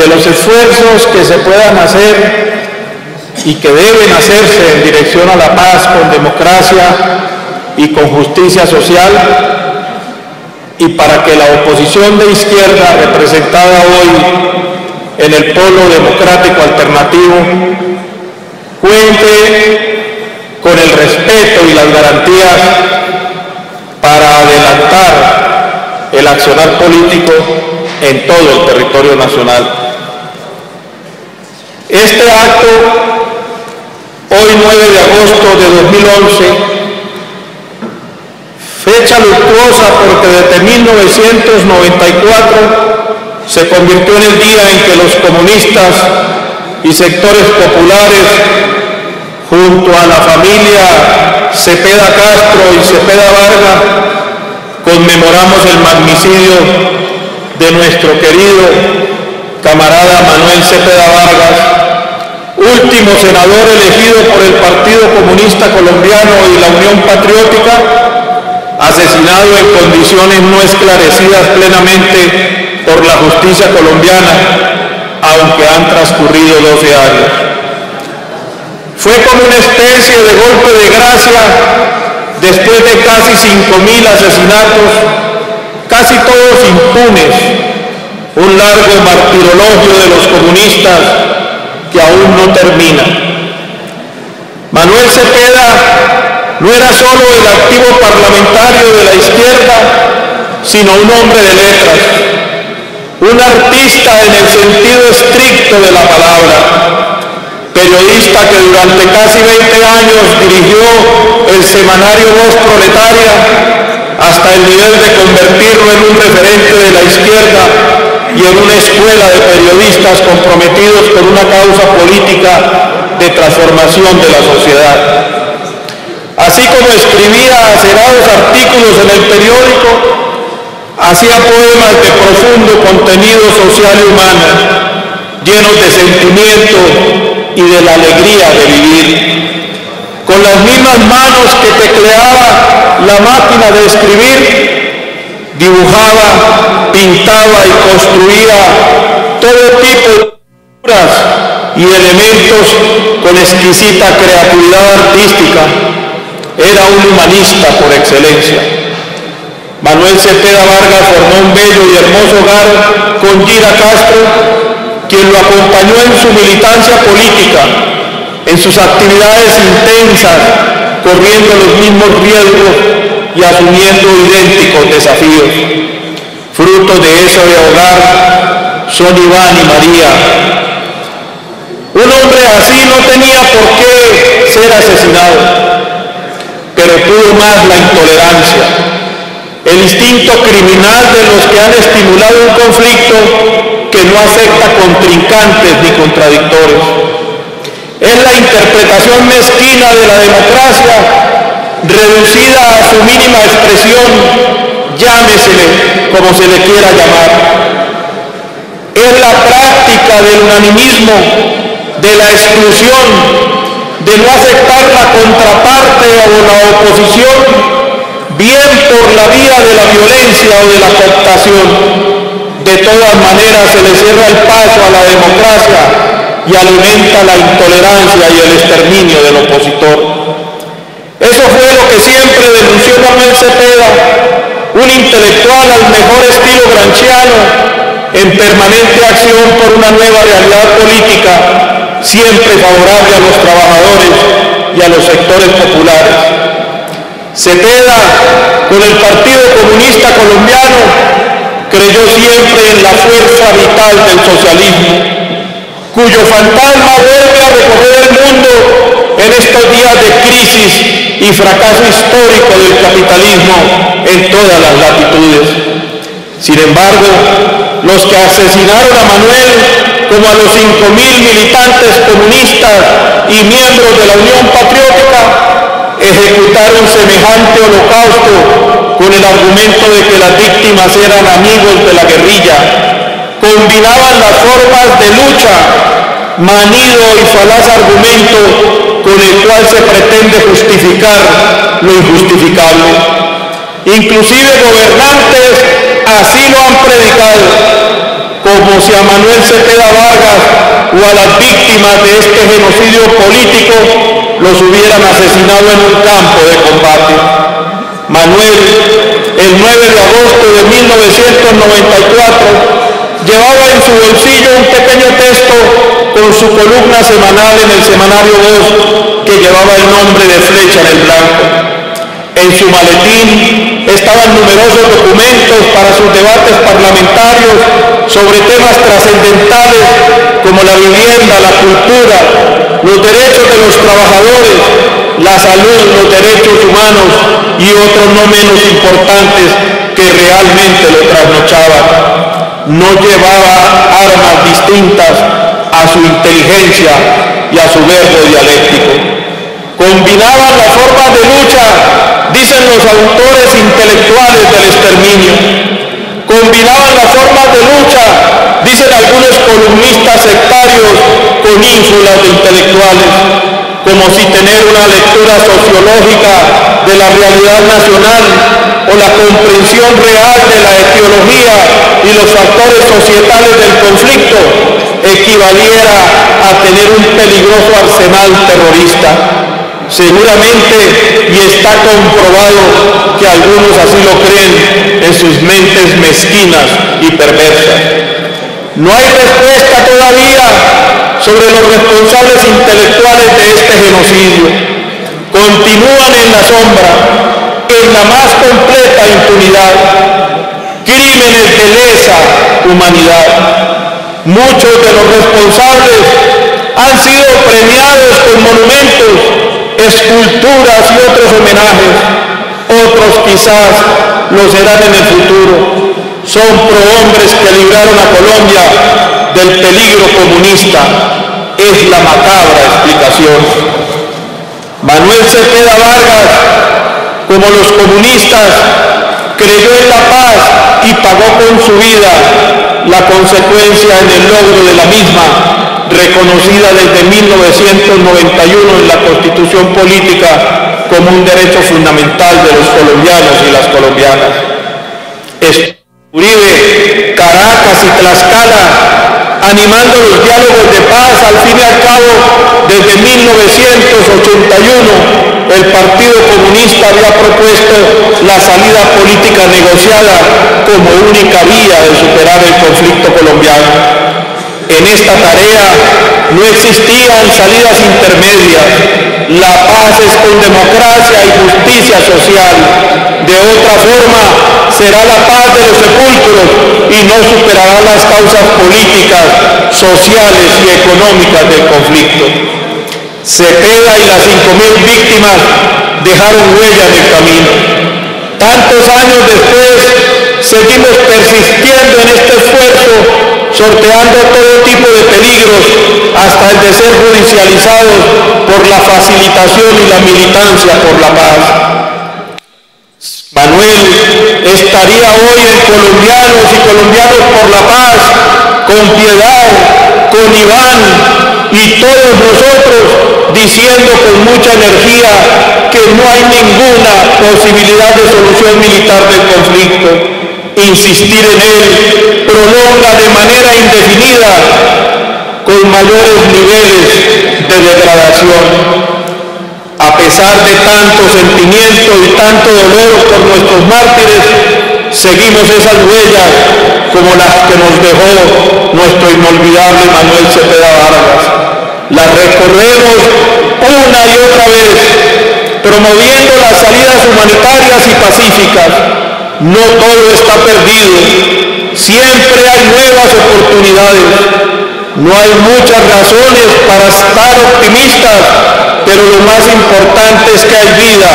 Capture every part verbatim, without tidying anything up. de los esfuerzos que se puedan hacer y que deben hacerse en dirección a la paz con democracia y con justicia social, y para que la oposición de izquierda representada hoy en el Polo Democrático Alternativo cuente con el respeto y las garantías para adelantar el accionar político en todo el territorio nacional. Este acto hoy, nueve de agosto de dos mil once, fecha luctuosa porque desde mil novecientos noventa y cuatro se convirtió en el día en que los comunistas y sectores populares, junto a la familia Cepeda Castro y Cepeda Vargas, conmemoramos el magnicidio de nuestro querido camarada Manuel Cepeda Vargas, último senador elegido por el Partido Comunista Colombiano y la Unión Patriótica, asesinado en condiciones no esclarecidas plenamente por la justicia colombiana, aunque han transcurrido doce años. Fue como una especie de golpe de gracia después de casi cinco mil asesinatos, casi todos impunes, un largo martirologio de los comunistas que aún no termina. Manuel Cepeda no era solo el activo parlamentario de la izquierda, sino un hombre de letras, un artista en el sentido estricto de la palabra, periodista que durante casi veinte años dirigió el semanario Voz Proletaria hasta el nivel de convertirlo en un referente de la izquierda y en una escuela de periodistas comprometidos con una causa política de transformación de la sociedad. Así como escribía acerados artículos en el periódico, hacía poemas de profundo contenido social y humano, llenos de sentimiento y de la alegría de vivir. Con las mismas manos que tecleaba la máquina de escribir, dibujaba, pintaba y construía todo tipo de figuras y elementos con exquisita creatividad artística. Era un humanista por excelencia. Manuel Cepeda Vargas formó un bello y hermoso hogar con Lira Castro, quien lo acompañó en su militancia política, en sus actividades intensas, corriendo los mismos riesgos y asumiendo idénticos desafíos. Frutos de ese hogar son Iván y María. Un hombre así no tenía por qué ser asesinado, pero pudo más la intolerancia, el instinto criminal de los que han estimulado un conflicto que no acepta contrincantes ni contradictores. Es la interpretación mezquina de la democracia, reducida a su mínima expresión, llámesele como se le quiera llamar. Es la práctica del unanimismo, de la exclusión, de no aceptar la contraparte o la oposición, bien por la vía de la violencia o de la cooptación. De todas maneras se le cierra el paso a la democracia y alimenta la intolerancia y el exterminio del opositor. Eso fue lo que siempre denunció Manuel Cepeda, un intelectual al mejor estilo gramsciano, en permanente acción por una nueva realidad política, siempre favorable a los trabajadores y a los sectores populares. Cepeda, con el Partido Comunista Colombiano, creyó siempre en la fuerza vital del socialismo, cuyo fantasma vuelve a recorrer el mundo en estos días de crisis y fracaso histórico del capitalismo en todas las latitudes. Sin embargo, los que asesinaron a Manuel, como a los cinco mil militantes comunistas y miembros de la Unión Patriótica, ejecutaron semejante holocausto con el argumento de que las víctimas eran amigos de la guerrilla. Combinaban las formas de lucha, manido y falaz argumento con el cual se pretende justificar lo injustificable. Inclusive gobernantes así lo han predicado, como si a Manuel Cepeda Vargas o a las víctimas de este genocidio político los hubieran asesinado en un campo de combate. Manuel, el nueve de agosto de mil novecientos noventa y cuatro, llevaba en su bolsillo un pequeño texto con su columna semanal en el semanario Voz, que llevaba el nombre de Flecha del Blanco. En su maletín estaban numerosos documentos para sus debates parlamentarios sobre temas trascendentales como la vivienda, la cultura, los derechos de los trabajadores, la salud, los derechos humanos y otros no menos importantes que realmente lo trasnochaban. No llevaba armas distintas a su inteligencia y a su verbo dialéctico. Combinaban las formas de lucha, dicen los autores intelectuales del exterminio. Combinaban las formas de lucha, dicen algunos columnistas sectarios, con ínfulas de intelectuales, como si tener una lectura sociológica de la realidad nacional o la comprensión real de la etiología y los factores societales del conflicto equivaliera a tener un peligroso arsenal terrorista. Seguramente, y está comprobado que algunos así lo creen en sus mentes mezquinas y perversas. No hay respuesta todavía sobre los responsables intelectuales de este genocidio. Continúan en la sombra, en la más completa impunidad, crímenes de lesa humanidad. Muchos de los responsables han sido premiados con monumentos, esculturas y otros homenajes. Otros quizás lo serán en el futuro. Son prohombres que libraron a Colombia del peligro comunista. Es la macabra explicación. Manuel Cepeda Vargas, como los comunistas, creyó en la paz y pagó con su vida la consecuencia en el logro de la misma, reconocida desde mil novecientos noventa y uno en la Constitución Política como un derecho fundamental de los colombianos y las colombianas. Uribe, Caracas y Tlaxcala, animando los diálogos de paz, al fin y al cabo, desde mil novecientos ochenta y uno, el Partido Comunista había propuesto la salida política negociada como única vía de superar el conflicto colombiano. En esta tarea no existían salidas intermedias. La paz es con democracia y justicia social. De otra forma, será la paz de los sepulcros y no superará las causas políticas, sociales y económicas del conflicto. Cepeda y las cinco mil víctimas dejaron huella en el camino. Tantos años después, seguimos persistiendo en este esfuerzo, sorteando todo tipo de peligros, hasta el de ser judicializados por la facilitación y la militancia por la paz. Manuel estaría hoy en Colombianos y Colombianos por la Paz, con Piedad, con Iván y todos nosotros, diciendo con mucha energía que no hay ninguna posibilidad de solución militar del conflicto. Insistir en él prolonga de manera indefinida, con mayores niveles de degradación. A pesar de tanto sentimiento y tanto dolor por nuestros mártires, seguimos esas huellas como las que nos dejó nuestro inolvidable Manuel Cepeda Vargas. Las recorremos una y otra vez, promoviendo las salidas humanitarias y pacíficas. No todo está perdido, siempre hay nuevas oportunidades. No hay muchas razones para estar optimistas, pero lo más importante es que hay vida,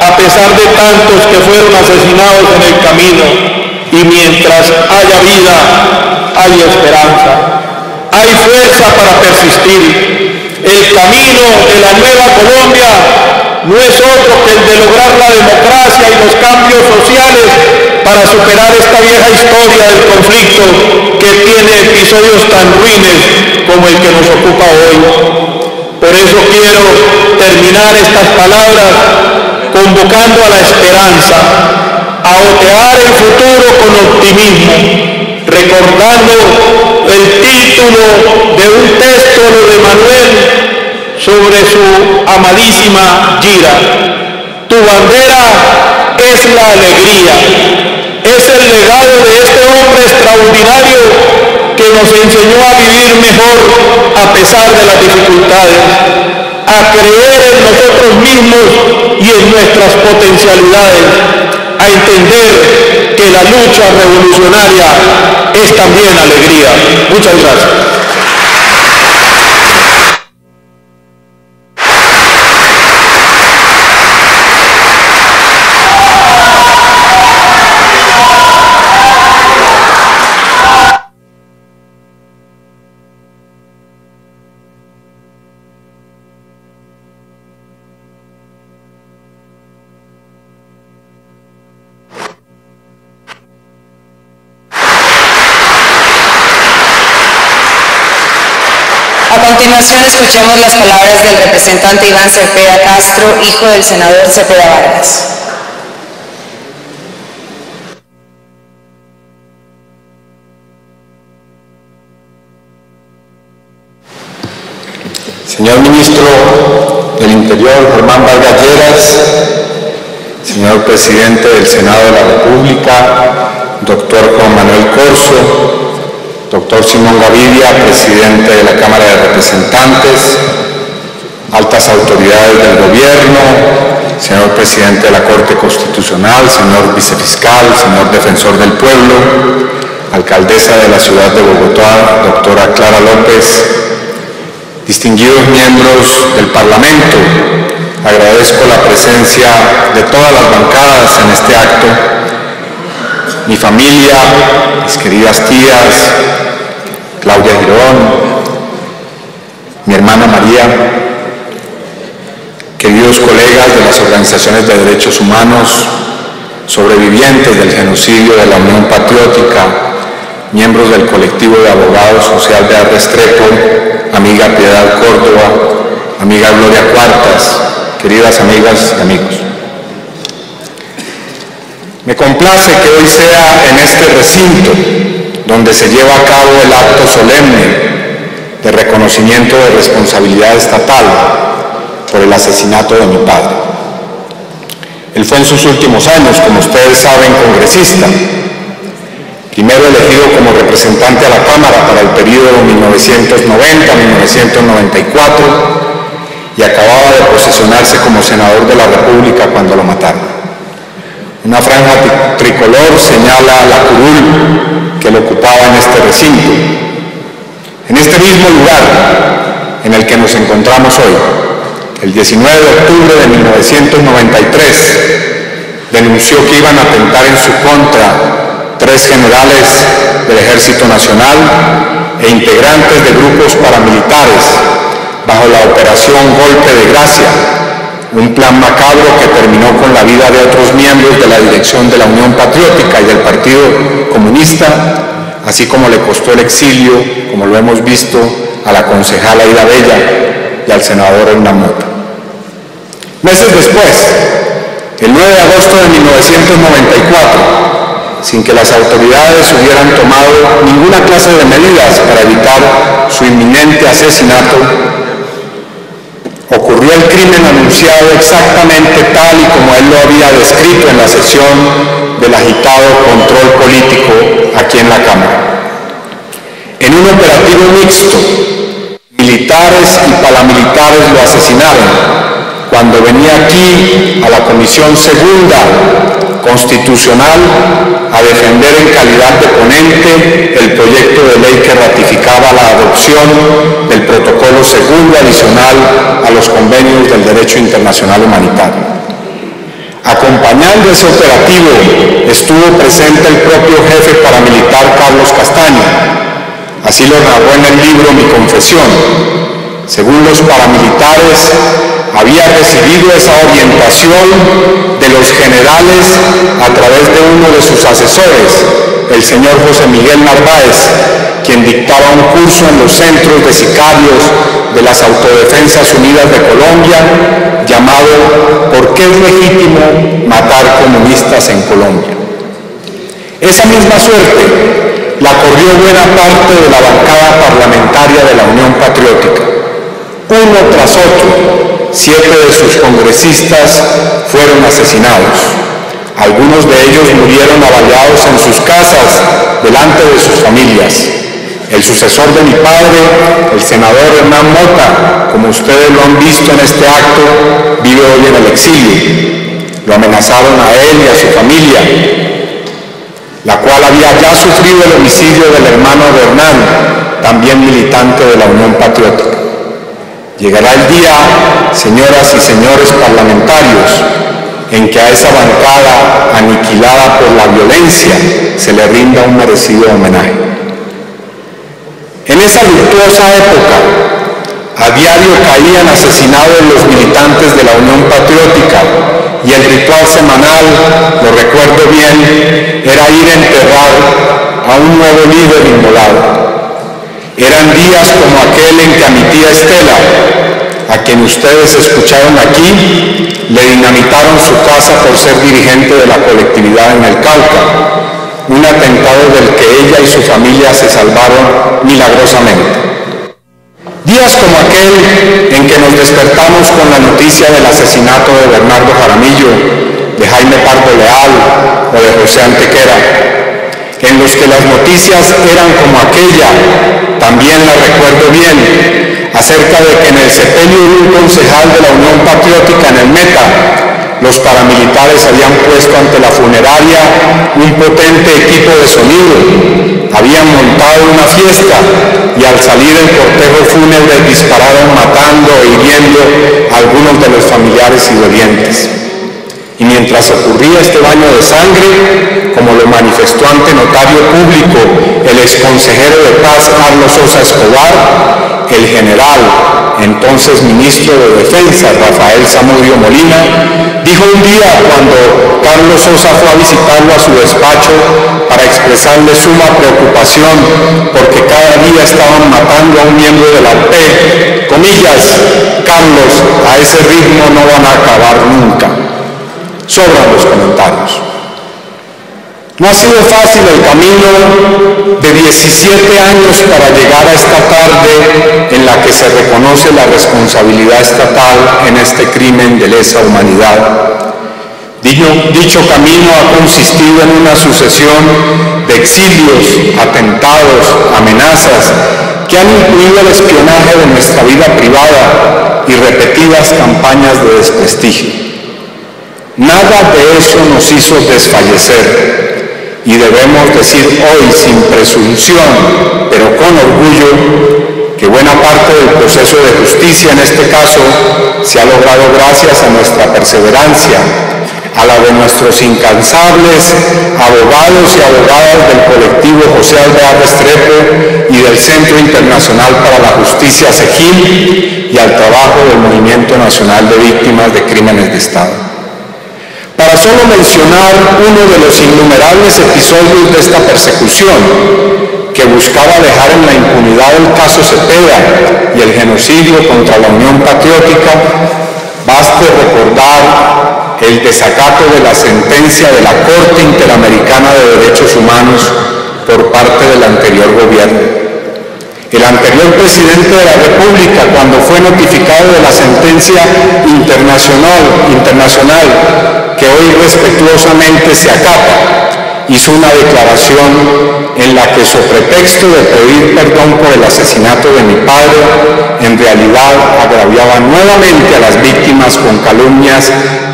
a pesar de tantos que fueron asesinados en el camino. Y mientras haya vida, hay esperanza, hay fuerza para persistir. El camino de la nueva Colombia no es otro que el de lograr la democracia y los cambios sociales para superar esta vieja historia del conflicto que tiene episodios tan ruines como el que nos ocupa hoy. Por eso quiero terminar estas palabras convocando a la esperanza, a otear el futuro con optimismo, recordando el título de un texto de Manuel sobre su amadísima Gira. Tu bandera es la alegría, es el legado de este hombre extraordinario que nos enseñó a vivir mejor a pesar de las dificultades, a creer en nosotros mismos y en nuestras potencialidades, a entender que la lucha revolucionaria es también alegría. Muchas gracias. Escuchemos las palabras del representante Iván Cepeda Castro, hijo del senador Cepeda Vargas. Señor Ministro del Interior, Germán Vargas Lleras, señor Presidente del Senado de la República, doctor Juan Manuel Corso, doctor Simón Gaviria, presidente de la Cámara de Representantes, altas autoridades del gobierno, señor presidente de la Corte Constitucional, señor vicefiscal, señor defensor del pueblo, alcaldesa de la ciudad de Bogotá, doctora Clara López, distinguidos miembros del Parlamento, agradezco la presencia de todas las bancadas en este acto. Mi familia, mis queridas tías, Claudia Girón, mi hermana María, queridos colegas de las organizaciones de derechos humanos, sobrevivientes del genocidio de la Unión Patriótica, miembros del Colectivo de Abogados José Alvear Restrepo, amiga Piedad Córdoba, amiga Gloria Cuartas, queridas amigas y amigos. Me complace que hoy sea en este recinto donde se lleva a cabo el acto solemne de reconocimiento de responsabilidad estatal por el asesinato de mi padre. Él fue en sus últimos años, como ustedes saben, congresista, primero elegido como representante a la Cámara para el periodo mil novecientos noventa a mil novecientos noventa y cuatro y acababa de posesionarse como senador de la República cuando lo mataron. Una franja tricolor señala la curul que lo ocupaba en este recinto, en este mismo lugar en el que nos encontramos hoy, el diecinueve de octubre de mil novecientos noventa y tres, denunció que iban a atentar en su contra tres generales del Ejército Nacional e integrantes de grupos paramilitares bajo la operación Golpe de Gracia, un plan macabro que terminó con la vida de otros miembros de la dirección de la Unión Patriótica y del Partido Comunista, así como le costó el exilio, como lo hemos visto, a la concejala Aida Bella y al senador Hernán Mota. Meses después, el nueve de agosto de mil novecientos noventa y cuatro, sin que las autoridades hubieran tomado ninguna clase de medidas para evitar su inminente asesinato, ocurrió el crimen anunciado exactamente tal y como él lo había descrito en la sesión del agitado control político aquí en la Cámara. En un operativo mixto, militares y paramilitares lo asesinaron cuando venía aquí a la Comisión Segunda Constitucional a defender en calidad de ponente el proyecto de ley que ratificaba la adopción del protocolo segundo adicional a los convenios del derecho internacional humanitario. Acompañando ese operativo estuvo presente el propio jefe paramilitar Carlos Castaño, así lo narró en el libro Mi Confesión. Según los paramilitares, había recibido esa orientación de los generales a través de uno de sus asesores, el señor José Miguel Narváez, quien dictaba un curso en los centros de sicarios de las Autodefensas Unidas de Colombia, llamado ¿Por qué es legítimo matar comunistas en Colombia? Esa misma suerte la corrió buena parte de la bancada parlamentaria de la Unión Patriótica. Uno tras otro, siete de sus congresistas fueron asesinados. Algunos de ellos murieron avalados en sus casas, delante de sus familias. El sucesor de mi padre, el senador Hernán Mota, como ustedes lo han visto en este acto, vive hoy en el exilio. Lo amenazaron a él y a su familia, la cual había ya sufrido el homicidio del hermano de Hernán, también militante de la Unión Patriótica. Llegará el día, señoras y señores parlamentarios, en que a esa bancada aniquilada por la violencia se le rinda un merecido homenaje. En esa luctuosa época, a diario caían asesinados los militantes de la Unión Patriótica y el ritual semanal, lo recuerdo bien, era ir a enterrar a un nuevo líder inmolado. Eran días como aquel en que a mi tía Estela, a quien ustedes escucharon aquí, le dinamitaron su casa por ser dirigente de la colectividad en el Cauca, un atentado del que ella y su familia se salvaron milagrosamente. Días como aquel en que nos despertamos con la noticia del asesinato de Bernardo Jaramillo, de Jaime Pardo Leal o de José Antequera, en los que las noticias eran como aquella, también la recuerdo bien, acerca de que en el sepelio de un concejal de la Unión Patriótica en el Meta, los paramilitares habían puesto ante la funeraria un potente equipo de sonido, habían montado una fiesta y al salir el cortejo fúnebre dispararon matando e hiriendo a algunos de los familiares y dolientes. Y mientras ocurría este baño de sangre, como lo manifestó ante notario público el exconsejero de Paz Carlos Sosa Escobar, el general, entonces ministro de Defensa, Rafael Samudio Molina, dijo un día cuando Carlos Sosa fue a visitarlo a su despacho para expresarle suma preocupación porque cada día estaban matando a un miembro de la U P, comillas, Carlos, a ese ritmo no van a acabar nunca. Sobran los comentarios. No ha sido fácil el camino de diecisiete años para llegar a esta tarde en la que se reconoce la responsabilidad estatal en este crimen de lesa humanidad. Dicho, dicho camino ha consistido en una sucesión de exilios, atentados, amenazas, que han incluido el espionaje de nuestra vida privada y repetidas campañas de desprestigio. Nada de eso nos hizo desfallecer. Y debemos decir hoy, sin presunción, pero con orgullo, que buena parte del proceso de justicia en este caso se ha logrado gracias a nuestra perseverancia, a la de nuestros incansables abogados y abogadas del colectivo José Alvear Restrepo y del Centro Internacional para la Justicia CEJIL y al trabajo del Movimiento Nacional de Víctimas de Crímenes de Estado. Para solo mencionar uno de los innumerables episodios de esta persecución, que buscaba dejar en la impunidad el caso Cepeda y el genocidio contra la Unión Patriótica, baste recordar el desacato de la sentencia de la Corte Interamericana de Derechos Humanos por parte del anterior gobierno. El anterior presidente de la República, cuando fue notificado de la sentencia internacional, internacional, que hoy respetuosamente se acata, hizo una declaración en la que, sobre pretexto de pedir perdón por el asesinato de mi padre, en realidad agraviaba nuevamente a las víctimas con calumnias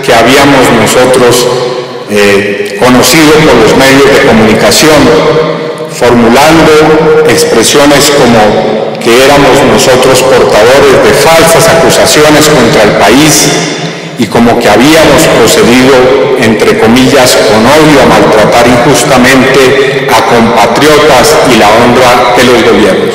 que habíamos nosotros eh, conocido por los medios de comunicación, formulando expresiones como que éramos nosotros portadores de falsas acusaciones contra el país, y como que habíamos procedido, entre comillas, con odio a maltratar injustamente a compatriotas y la honra de los gobiernos.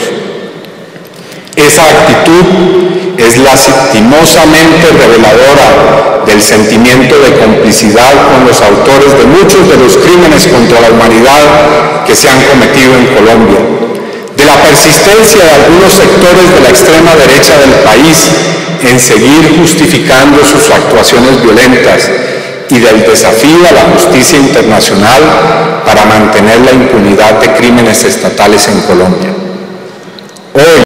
Esa actitud es lastimosamente reveladora del sentimiento de complicidad con los autores de muchos de los crímenes contra la humanidad que se han cometido en Colombia, de la persistencia de algunos sectores de la extrema derecha del país en seguir justificando sus actuaciones violentas, y del desafío a la justicia internacional para mantener la impunidad de crímenes estatales en Colombia. Hoy,